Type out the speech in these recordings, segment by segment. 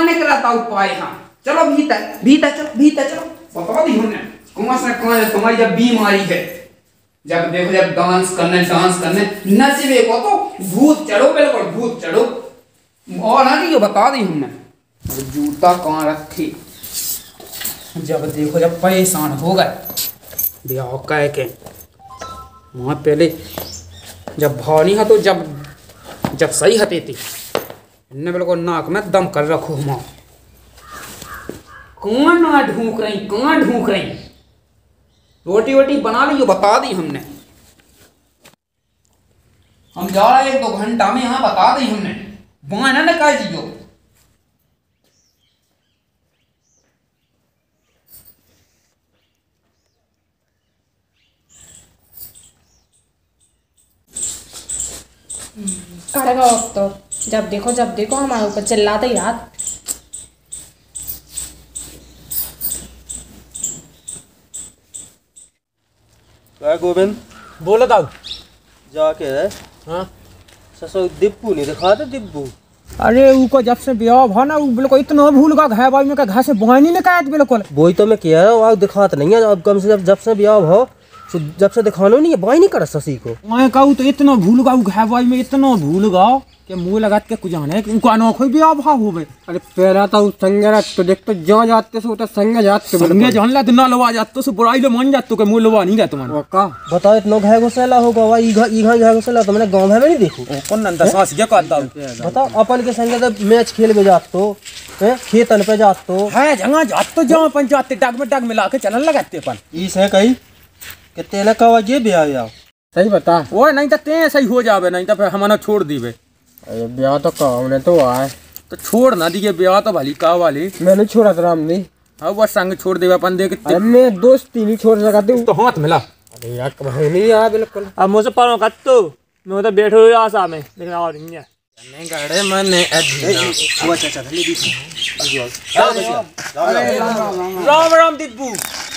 माने के रहता उपाय हम। चलो भीतर चलो बता दी हमने कुआ से कहा तुम्हारी जब बीमारी है, जब देखो जब डांस करने नचबे को तो भूत चढ़ो, बिल्कुल भूत चढ़ो। और ना कि बता दी हमने जूता कहाँ रखे, जब देखो जब परेशान हो गए कह के वहाँ पहले जब भावनी है तो जब सही हते थी इन्हें बिल्कुल नाक में दम कर रखो हम। कौन ना ढूंक रही रोटी वोटी बना ली बता दी हमने, हम जा रहे 1-2 घंटा में। हाँ बता दी हमने बहाना न कर दियो। करेगा वक्त तो जब देखो हमारे ऊपर चिल्लाते यार। गोविंद बोला था जाके हाँ ससुर दिब्बू नहीं दिखाते दिब्बू। अरे उनको जब से ब्याह भा ना बिल्कुल इतना भूल गया घर बाई में का घर से बहन ही निकाल बिल्कुल। वही तो मैं कह रहा हूँ दिखाते नहीं है, अब कम से कम जब से ब्याह हो जब से दिखानो नहीं है बाई नहीं करा ससी को। मैं कहूँ तो इतना भूल गया घर बाई में, इतना भूल गया कि मुँह लगा के कुछ आना है उनको अनोखो ब्याह भा हो गए। अरे पहला था संगे तो देख तो जहाँ जाते सो तो संगे जाते संगे जान ला तो ना लवा जाते सो बुराई लो मान जाते मुँह लवा नहीं जाते तुम्हारा का बताओ। इतना घर घुसेला होगा वही घर घुसेला तुमने गाँव है में नहीं देखो अपन अंदर सांस क्या करता बताओ। अपन के संगे तो मैच खेल में जाते हो खेतन पे जाते हो है जहाँ जाते जहाँ अपन जाते डाक मिला के चलन लगाते अपन इस है कहीं कितने लगा हुआ ये ब्याह सही बता वो नहीं तो ते सही हो जावे नहीं तो फिर हमारा छोड़ दीवे। अरे ब्याह तो काम ने तो आए तो छोड़ ना दिए ब्याह तो भली का वाली मैंने छोड़ा था हमने हाँ वो संग छोड़ देवे अपन देख मैं दोस्ती नहीं छोड़ सका तो हाथ मिला। अरे यार नहीं यार बिल्कुल अब मुझसे पर मैं तो बैठे हुए आशा में लेकिन और नहीं है मैंने राम राम दिब्बू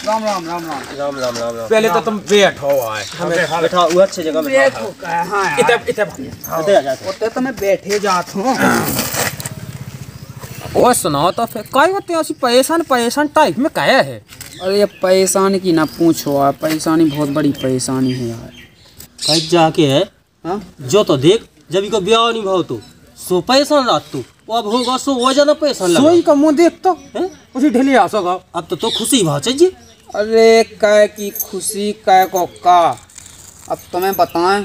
राम राम राम राम राम राम राम राम। पहले तो तुम बैठो आए हमें बैठा हुआ अच्छी जगह बैठो हां इधर आ जाते होते तो मैं बैठे जात हूं। और सुनाओ तो फिर काय होते ऐसी परेशान टाइप में काया है। अरे ये परेशानी की ना पूछो यार, परेशानी बहुत बड़ी परेशानी है यार। कह जाके है हां जो तो देख जब इको ब्याह नहीं भाव तो सो परेशान रात तू वो अब होगा सो वो ज्यादा परेशान लगा सोई का मुंह देख तो हैं उसी ढेले आ सोगा अब तो खुशी भाव चाहिए। अरे काय की खुशी काय को का अब तुम्हें बताएं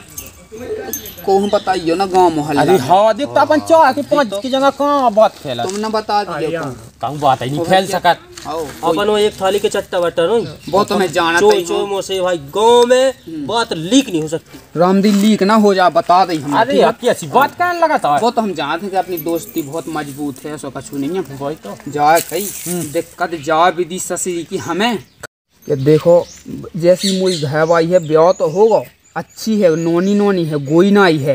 को हम बताइयो ना गांव मोहल्ला। अरे हाँ देखता अपन चाह के 5 की जगह कहाँ बात फैला तुमने बता दिया कहाँ बात है नहीं फैल सका अपन वो एक थाली के चट्टा बट्टा नहीं वो तुम्हें जाना चाहिए भाई गांव में बात लीक नहीं हो सकती। रामदी लीक ना हो जा बता दी हम। अरे अच्छी बात करने लगा था वो तो हम जानते थे अपनी दोस्ती बहुत मजबूत है ऐसा कुछ नहीं है भाई तो जाए कहीं दिक्कत जा विधि ससी की हमें देखो जैसी मुझे घर भाई है ब्याह तो होगा अच्छी है नोनी है गोई नाई है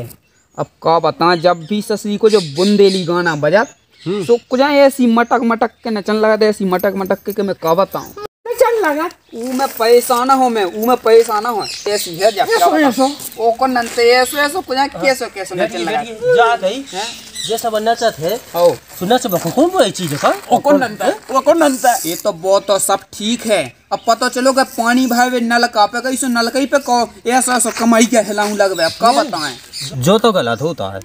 अब का बता जब भी ससुरी को जो बुंदेली गाना बजा तो कुछ ऐसी मटक के नचन लगा था ऐसी मटक के मैं का बताऊं नचन लगा ऊ में परेशाना हो ऐसी है जब ओ को नंते ऐसो कुछ कैसे नचन लगा जा गई जैसा बनना चाहते है ओ सुना से बको कौन बोली चीज का ओ को नंता ये तो बहुत सब ठीक है। अब पता चलोगा पानी भाई नल का पे कहीं सो नलकई पे को ऐसा कमाई के हिलाऊं लगवे अब का बताएं जो तो गलत होता है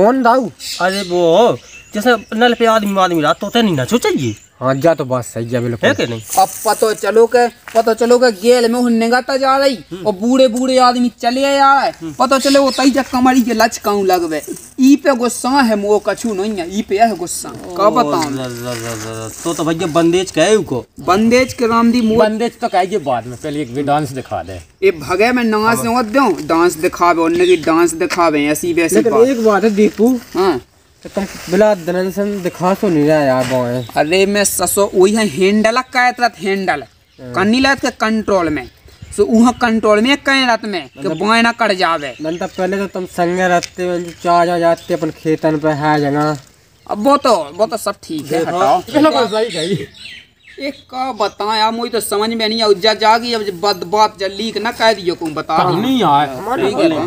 कौन दाऊ। अरे वो जैसे नल पे आदमी रात तो नहीं नाचो चाहिए हाँ जा तो बात सही है बिल्कुल है कि नहीं। अब पता चलो के गेल में निगाता जा रही और बूढ़े आदमी चले आ रहा पता चले वो तई जा कमरी के लचकाऊ लगवे ई पे गुस्सा है मो कछु नहीं है ई पे है गुस्सा का बताऊं तो भैया बंदेज कहे को बंदेज के रामदी मो बंदेज तो कहे बाद में पहले एक डांस दिखा दे ए भगे में नाच न दो डांस दिखावे और ने डांस दिखावे ऐसी वैसी बात। एक बात है दीपू हां तुम बिला दनसन दिखा तो नहीं रहा यार बाए। अरे मैं ससो वही है हैंडल का तरत हैंडल कन्नी लात के कंट्रोल में सो वहां कंट्रोल में कहीं रात में कि बाए ना कट जावे नंतर पहले तो तुम संगे रहते हो चाचा जाते अपन खेतन पे है जगह अब वो तो सब ठीक है हटाओ बिल्कुल सही गई एक का बताया मुझे तो समझ में नहीं आया जागी अब बात लीक ना कह दियो को बता नहीं आए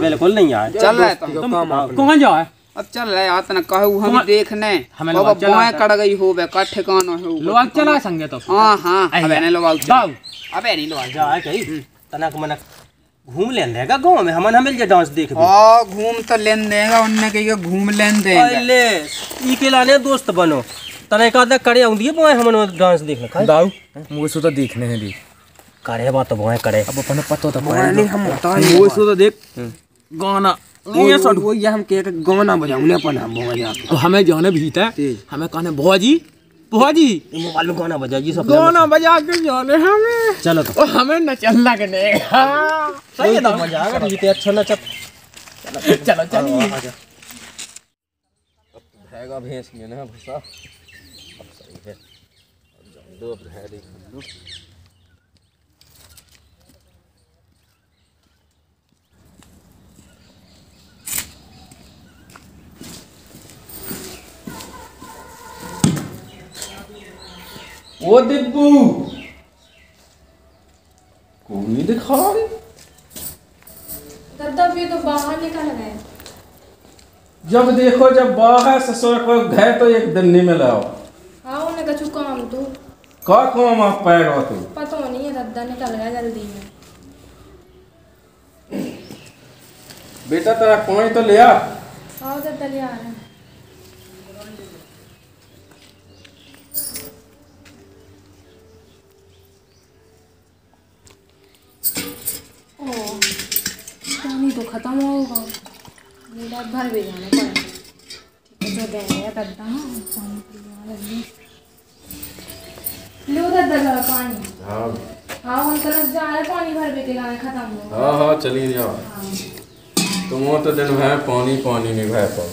बिल्कुल नहीं आए चल रहा है तुम कौन जाए अब चल रहा है आतना कहू हम देखने बाबा बॉय कड़ गई हो बे का ठिकाना है लोग चला संगे तो हां हां अबे नहीं लोग जाओ अबे नहीं लोग जा आ कहीं तनक मनक घूम लेन देगा गांव में हमन हमेल जे डांस देख भी हां घूम तो लेन देगा उनने कहियो घूम लेन देगा ले ई के लाने दोस्त बनो तने का द करे आंदी बॉय हमन डांस देख ले दाऊ मुझे सो तो देखने है दी करे बात बॉय करे अब अपन पतो तो नहीं हम होता है मुझे सो तो देख गाना ये शॉट वो ये हम के गाना बजाऊंगे अपन हम बजा तो हमें जाने भीत है हमें कहने भौजी मोबाइल में गाना बजा जी सब गाना बजा के जाने हमें चलो तो हमें न चलना के नहीं हां सही है ना मजा आएगा जीते अच्छा ना चल चलो चलिए अब रहेगा भैंस में ना भसा अब सही है अब दो अब है देख लो ओ दिब्बू कौन नहीं दिखा रहे तब ये तो बाहर निकल गए जब देखो जब बाहर ससुर को गए तो एक दिन नहीं मिला हां उन्हें कछु काम तो का काम आप पैगा तू पता नहीं है रद्दा निकल गया जल्दी में बेटा तेरा कोई तो ले आ आओ रद्दा ले आ खत्म होगा मेरा घर भी जाना पड़ा ठीक है तो गया करता हूं पानी पिला ले लो दादा का पानी हां हां अंकल जा रहा पानी भर के लाने खत्म हो हां हां चली जाओ तुम तो दिन भर पानी पानी नहीं भर पा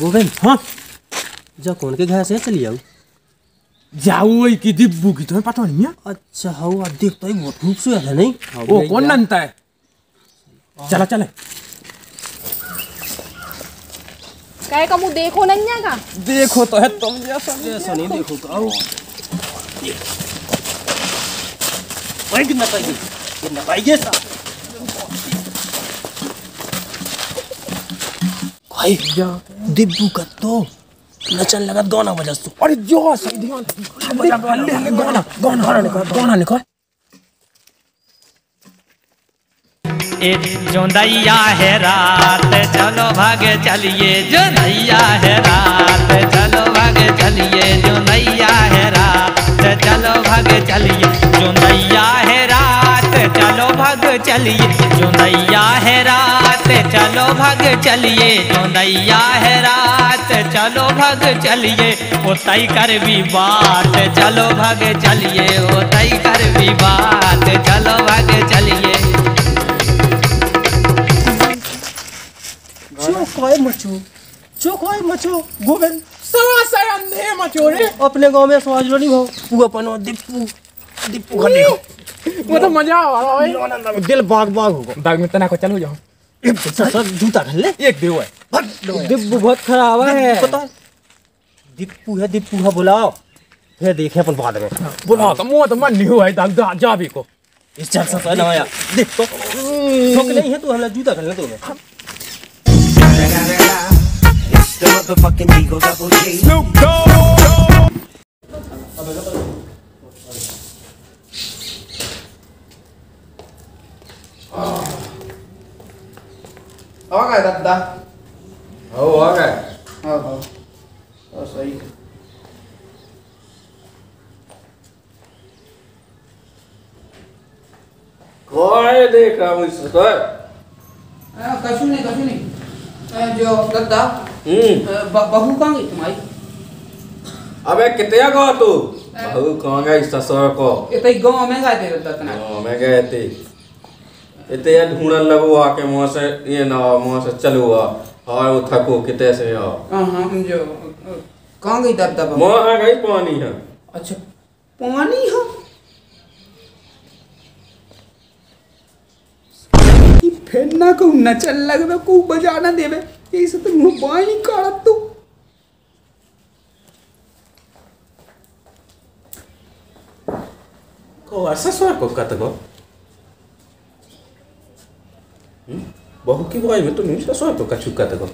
गोविंद हाँ जा कौन के घर से चली जाओ जाओ वही की दिब्बू की तुम्हें पता नहीं है अच्छा हाँ आप देखते हो बहुत खूबसूरत है नहीं वो कौन नंता है चला चले कहे का मुँह देखो नन्या का देखो तो है तुम जैसा नहीं देखो तो आओ वही कितना पाएगी सा दिब्बू का तो नचन लगा गाना बजा तू अरे जो सही ध्यान बजा गाना गाना निकाल ए जोंदैया है रात चलो भाग चलिए जोंदैया है रात चलो भाग चलिए जोंदैया है रात चलो भाग चलिए जोंदैया है रात चलो भाग चलिए जोंदैया है रात चलो भाग चलिए जोंदैया है रात चलो भाग चलिए ओ तई कर भी बात चलो भाग चलिए ओ तई कर भी बात चलो भाग चलिए मचो गोविंद सारा सारा ने मचो रे अपने गांव में सवाज लो नहीं हो पूरा पनो दिप्पू खड़े हो वो तो मजा आ रहा है दिल बाग होगा बाग में तना को चलो जाओ जूता घल ले एक देव है दिब्बू बहुत खराब है पता दिप्पू है बुलाओ फिर देखे अपन बाद में बुलाओ तो मो तो मन नहीं हो है जा भी को इस चल सा ना आया देख तो ठोक नहीं है तू हल्ला जूता घल ले तूने The motherfucking Eagle Double G Snoop Dogg आ गए दादा हो आ गए हां हां तो सही कोई देख रहा हूं इसको हां कछु नहीं जो दादा बहू कहाँ गई तुम्हारी अबे कितना गो तू बहू कहाँ गई ससुर को इतने गांव में गए थे दादा गांव में गए थे इतने यार ढूंढन लगो आके मुँह से ये ना मुँह से चलो आ और वो थको कितने से आ हाँ जो कहाँ गई दादा बहू मुँह गई पानी है अच्छा पानी है फिर ना कहू नचल लगबे को बजाना देबे यही से तो मोबाइल ही काट तू। को अरसा सोर को कतगो बहु की गोई में तो नहीं सोर तो कछु कतगो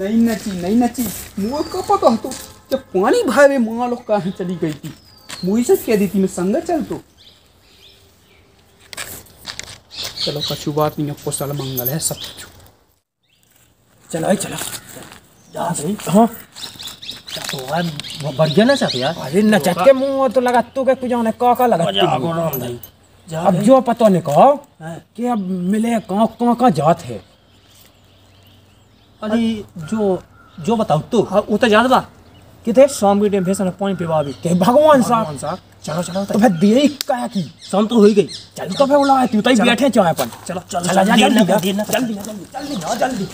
नहीं नची मुँह कपा कह तो जब पानी भाई में माँ लोग कहाँ चली गई थी मुँह से कह देती मैं संग चल तो चलो कछु बात नहीं आपको साल मंगल है सब कुछ चलो आई चलो जा सही हाँ तो यार बढ़िया ना चाहते यार अरे न चट के मुँह तो लगा तू क्या कुछ जाने काका लगा जा अब जो पता नहीं कहो कि अब मिले कहाँ कहाँ कहाँ जात है अरे जो जो बताओ तू हाँ वो तो ज्यादा कितने शाम के टाइम भेजना पानी पिवा भी के भगवान साहब चलो चलो तो भाई देरी क्या की शाम तो हो ही गई चल तो भाई बुलाए तू तो ही बैठे चाहे अपन चलो चलो चल जल्दी जल्दी जल्दी जल्दी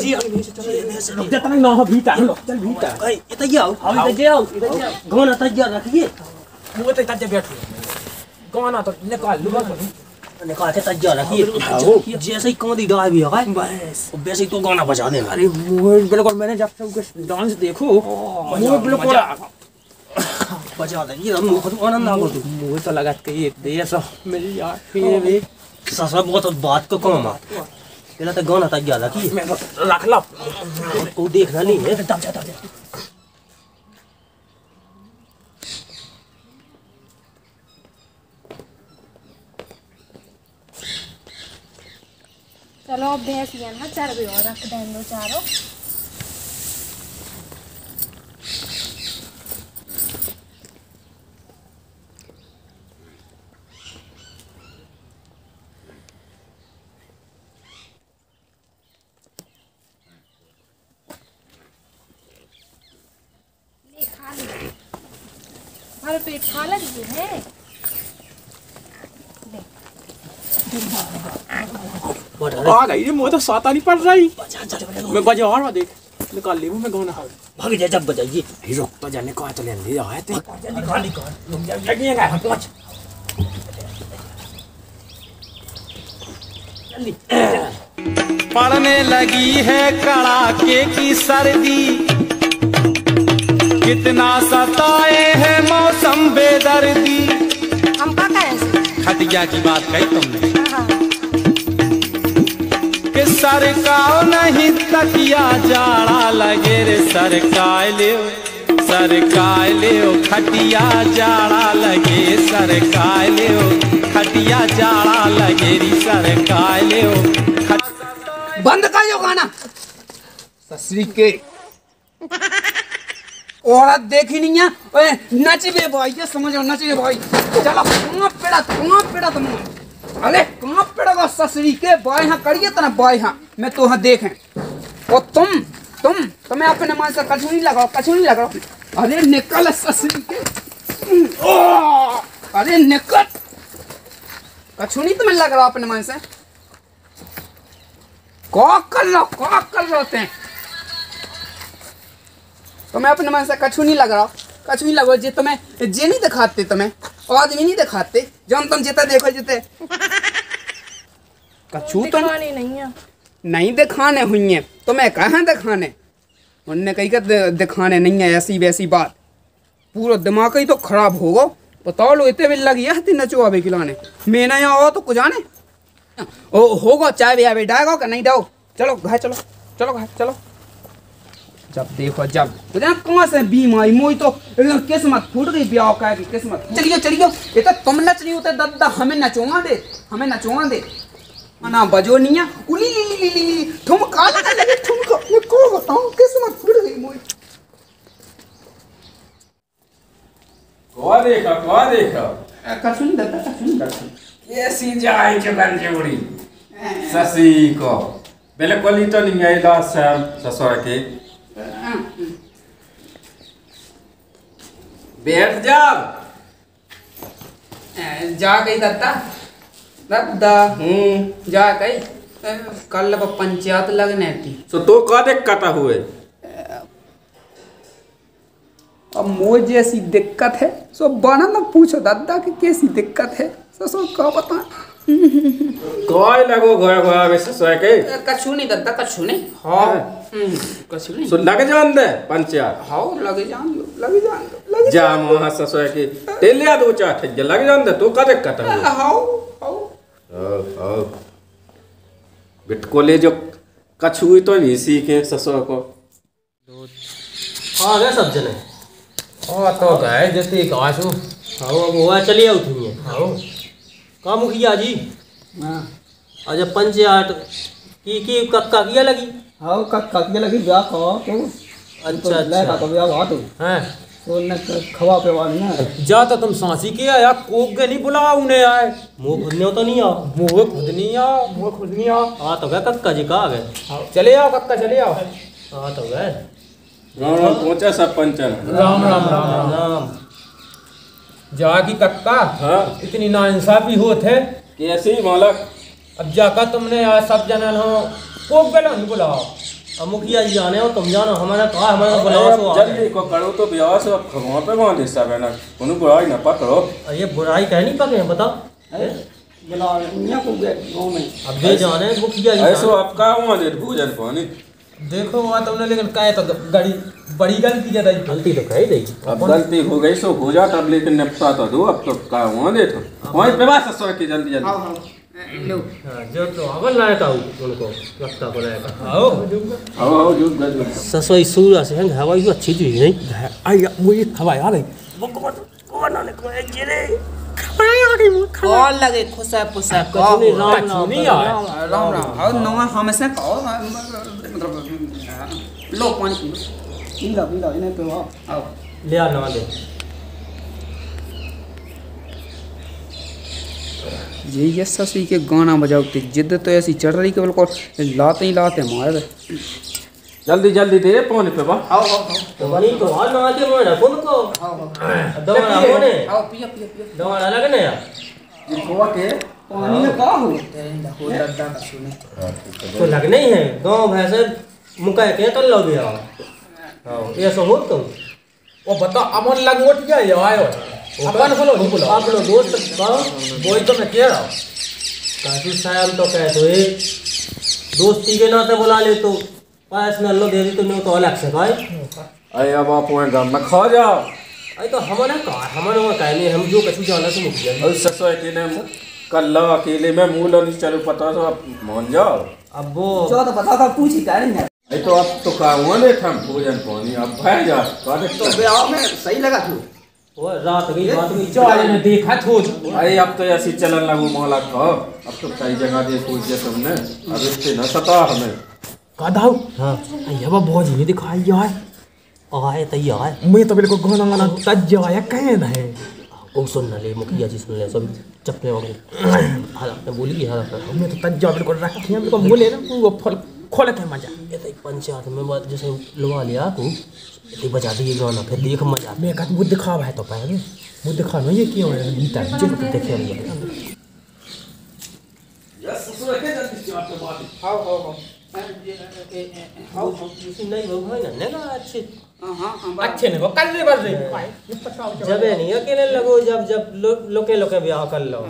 जी चलो इधर तक ना हो भीतर चल भीतर भाई इधर जाओ इधर जाओ गाना तक जा रखिए वो तो तक बैठो गाना तो निकाल लो ने कहा था जा रखिए जैसे ही कॉमेडी डाल भी होगा बस वैसे ही तो गाना बजा देगा अरे बिल्कुल मैंने जब से उसके डांस देखो वो बिल्कुल बजा दे ये हम खुद आनंद आ गया मुझे तो लगा कि ये ऐसा मेरी यार फिर भी ससुरा बहुत बात को कम मार पहले तो गाना था जा रखिए मैं रख ला को देखना नहीं है तब जाता है चलो अब भैंस ना चार भी और रख दें दो चारों ले खा ले हमारे पेट खा लगी है आ गई मुँह तो साता नहीं पड़ रही मैं बजा और देख निकाल ली मैं गाना भाग जा जब बजाइए रुक तो जाने कहा तो लेने जा है पड़ने लगी है कड़ाके की सर्दी कितना सताए है मौसम बेदर्दी हम का कहें खटिया की बात कही तुमने कि सरकाओ नहीं तकिया जाड़ा लगे रे सरकाय लियो खटिया जाड़ा लगे सरकाय लियो खटिया जाड़ा लगे रे सरकाय लियो बंद कर यो गाना ससुरी के औरत देखी नहीं है ओए नचबे भाई ये समझो नचबे भाई चलो कहाँ पेड़ा तुम अरे कहाँ पड़ेगा ससुरी के बाय हाँ करिए तना बाय हाँ मैं तो हाँ देखें और तुम्हें आपने नमाज का कछू नहीं लगाओ अरे निकल ससुरी के अरे निकल कछू नहीं तुम्हें लग रहा आपने नमाज से कॉक कर रहा तुम्हें अपने नमाज से कछू नहीं लग रहा जे तुम्हें जे नहीं दिखाते तुम्हें आदमी नहीं दिखाते जो हम तुम जितना देखो जितने कछू तो नहीं दिखाने हुई है तो मैं कहाँ दिखाने उनने कही कर दिखाने नहीं है ऐसी वैसी बात पूरा दिमाग ही तो खराब होगा बताओ लो इतने भी लग गया नचो अभी खिलाने मैं ना यहाँ आओ तो कुछ आने होगा चाय भी अभी डागो का नहीं डाओ चलो घर चलो जब देखो जब कहाँ से बीमारी मोई तो किस्मत फूट गई ब्याह का किस्मत चलियो ये तो तुम नच नहीं होते दद्दा हमें नचोगा दे ना बजो नहीं है उली ली तुम काल का लगे तुमको मैं को बताऊं किस्मत फूट गई मोई को देखा कछुन दद्दा ऐसी जाए के बन जोड़ी ससी को बिल्कुल ही तो नहीं आई ला सर ससुर के बैठ जा गई दत्ता जा गई कल पंचायत लगने थी तो कह देख कटा हुए अब मोर जैसी दिक्कत है सो बना ना पूछो दादा की कैसी दिक्कत है सो का पता गोय लगो गोय गोय वैसे सोए के कछु नहीं दादा कछु नहीं हां कछु नहीं सो लगे जान दे पंचायत हां लगे जान जा वहां से सोए के तेलिया दो चाट लगे जान दे तो का दिक्कत है हां बिटकोले जो कछु तो इसी के ससुर को हां रे सब जने हां तो गए जति कासू हां वो चली आउ थी हां का मुखिया जी हां आज पंचायत की कक्का किया लगी हां कक्का किया लगी जा को अच्छा ले का तो आ तू हैं सोने खवा पे वाली ना जा तो तुम सांसी के आया कोक के नहीं बुलाओ उन्हें आए मुंह खुदने तो नहीं आओ मुंह खुद नहीं आओ हां तो गए कक्का जी का आ गए चले आओ कक्का चले आओ हां तो गए राम पहुंचा सब पंचन राम राम राम राम जाकी कक्का हां इतनी नाइंसाफी होत है कैसी मालक अब जाका तुमने आज सब जनन हो को गलो नहीं बुलाओ अब मुखिया जी जाने हो तुम जानो हमारा कहा हमारा बुलाओ तो जल्दी को करो तो ब्याह से अब वहां पे वहां हिस्सा बना उन्हें बुराई ना पकड़ो ये बुराई कह नहीं पकड़े बताओ बुलाओ दुनिया को गांव में अब दे जाने मुखिया जी ऐसो आपका वहां दे भोजन पानी देखो वहां तुमने लेकिन काहे तो गाड़ी बड़ी गलती ज्यादा गलती तो कही गई अब गलती हो गई सो हो जाता अब लेकिन निपटा तो दो अब तो का वहां देखो वहीं पे बस ससुर की जल्दी हां लो जो तो अगर लाया था उनको लगता बोलाया आओ आओ जो ससुर सूरा से हवाई जो अच्छी थी नहीं आई मुझे हवा आ रही वो को ना ले को गिरे और लगे खुसा पुसा को नहीं राम राम और नवा हमेशा कहो मतलब लो पानी पीला इन्हें तो आओ ले आ नवा दे ये ससुई के गाना बजाओ की जिद तो ऐसी चढ़ रही केवल को लाते मारे जल्दी जल्दी दे फोन पे बा आओ तो वाली तो हाल ना आके मोना फोन को दवाना मोने आओ पियो दवाना लगने यार ये गोवा के पानी में का हो देखो दादा का सुने तो लगने ही है गांव भैसे मुका के तो लो गया आओ ये सो हो तो ओ बता अमन लगोट गया ये आयो अपन बोलो आप लोग दोस्त बोई तो मैं कह रहा काफी साहब तो कह तो ए दोस्ती के नाते बुला ले तो पास में लो देवी तुमने तो अलग से भाई अरे अब आप वो गम में खा जाओ अरे तो हमने कहा हमने वो कहले हम जो कछु जाना से मुक्त है और ससुर अकेले में कल्ला अकेले में मूल नहीं चलो पता तो आप मान जाओ अब वो जो तो पता था पूछ ही करेंगे अरे तो आप तो का वो ले हम भोजन पानी अब भाग जा तो बे आओ मैं सही लगा तू वो रात की बात में जो आने देखा थो अरे अब तो ऐसी चलन लगो मोहल्ला का अब तो कई जगह देखो ये तुमने अब इससे न सता हमें कादाओ हां ये अब बहुत ही दिखाई यार आए तैयार मैं तो बिल्कुल गोना गाना तज आया कहे है को सुन ले मुखिया जी सुन ले सब चपले वाले हां बोली हां मैं तो तज बिल्कुल रखी है बिल्कुल बोले ना वो फल खोले के मजा ये तो पंचायत में जैसे लुवा लिया को ये बजा दिए गाना फिर देख मजा मैं का मुंह दिखावा है तो पहले मुंह दिखा नहीं ये क्यों है गीता जो देखे यस ससुर के जल्दी से बात हां नहीं वो है ना ना अच्छे अच्छे ने वो कर ले जब नहीं अकेले लगो जब लोके ब्याह कर लो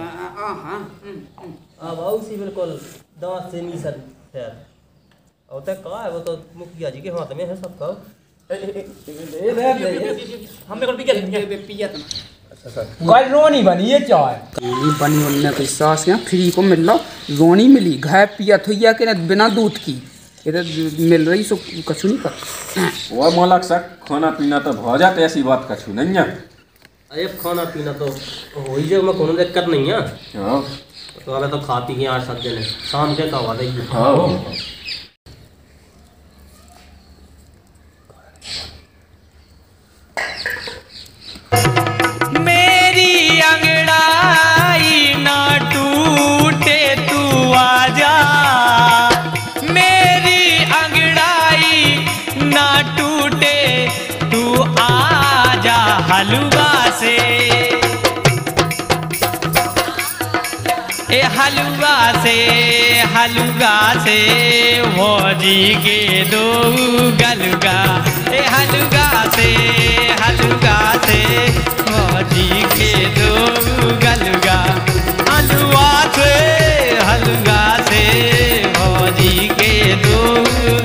अब आओ सी बिल्कुल दवा से नहीं सर है और तक का है वो तो मुखिया जी के हाथ में है सब का हमने कर भी क्या पिया था अच्छा सर कोई रोनी बनी ये चाय रोनी बनी उनने कोई सास या फ्री को मिला रोनी मिली गाय पिया थैया के बिना दूध की इधर मिल रही सो कछु नहीं कर वो मालक सर खाना पीना तो हो जाता ऐसी बात कछु नहीं है अरे खाना पीना तो हो ही जाए मैं कोनो दिक्कत नहीं है हां तो वाला तो खाती है आज सब जने शाम के खावा दे हां हलुगा से भौजी के दो गलुगा ए हलुगा से हलुगा गाते मोदी के दो गलगा हलवा से हलगा से मोदी के दो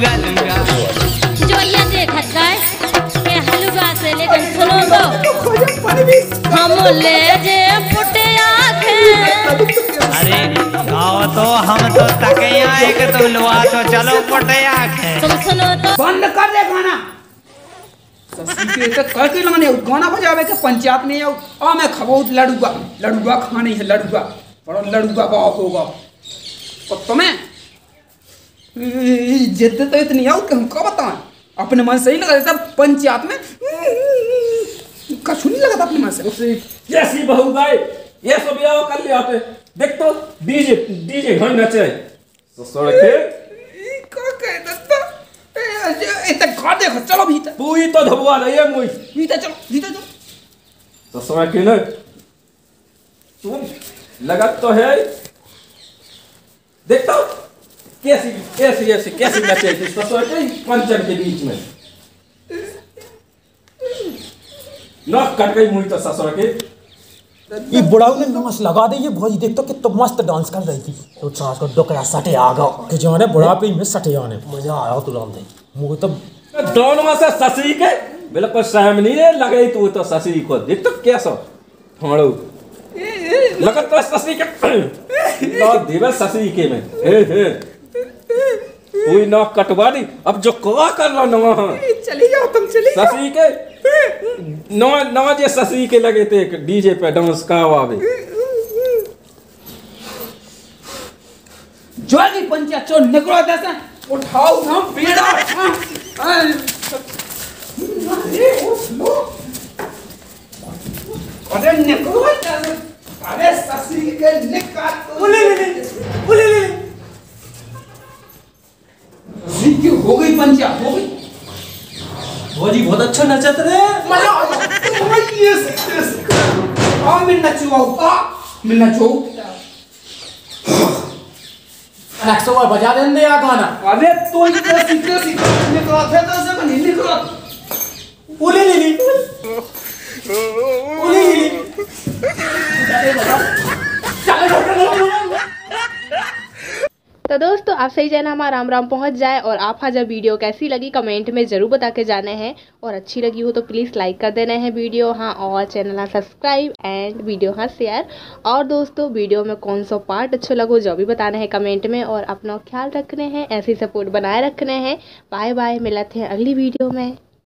गलगा जो ये देखत जाए के हलवा से लेकिन सुनो तो हम ले जे फुटे आखे अरे आओ तो हम तो तके आए के तुम लुआ तो चलो फुटे आखे तुम सुनो तो बंद कर दे गाना तो करके लाने गाना बजावे के पंचायत में आ मैं खबूत लड़ुआ लड़ुआ खाने है लड़ुआ बड़ा लड़ुआ बाप होगा और तुम्हें जिद तो इतनी आओ कि हमको बताएं अपने मन से ही लगा था पंचायत में कछु नहीं लगा था अपने मन से जैसी बहू गाय ये सब यार कर लिया आपने देख तो डीजे डीजे घर नचे सड़के इतने घर देखो चलो भीतर तू ही तो धबुआ नहीं है मुझ भीतर चलो तो समय क्यों नहीं तुम लगत तो है देखता कैसी कैसी कैसी कैसी नचे तो समय पंचर के बीच में नाक कट गई मुझ तो ससुर के ये बुढ़ाऊ ने नमस लगा दी ये भोज देखता कि तुम मस्त डांस कर रही थी तो चांस को डोकरा सटे आ गया कि जाने बुढ़ापे में सटे आने मजा आया तो राम भाई मुझे तो दोनों में से ससी के बिल्कुल सहम नहीं है लगे तू तो ससी को देख तो कैसा हमारो लगा तो ससी के तो दिवे ससी के में कोई ना कटवा दी अब जो कवा कर लो ना चली जाओ तुम चली ससी के ना ना जे ससी के लगे थे डीजे पे डांस का आवे जोगी पंचायत चो निकलो दसा उठाओ हम पीड़ा अरे निकलो अरे ससी के निकाल उले ले सीखी हो गई भौजी बहुत अच्छा नचत रे मजा आया यस आ मैं नचवाऊंगा मैं नचवाऊं एक्सो और बजा दें दे या गाना अरे तो इधर सीखे सीखे निकला थे तो से नहीं निकला उली ली तो दोस्तों आप सही जाना हमारा राम पहुंच जाए और आप आज वीडियो कैसी लगी कमेंट में ज़रूर बता के जाने हैं और अच्छी लगी हो तो प्लीज़ लाइक कर देना है वीडियो हाँ और चैनल हाँ सब्सक्राइब एंड वीडियो हाँ शेयर और दोस्तों वीडियो में कौन सा पार्ट अच्छा लगो जो भी बताना है कमेंट में और अपना ख्याल रखने हैं ऐसी सपोर्ट बनाए रखने हैं बाय बाय मिलते हैं अगली वीडियो में।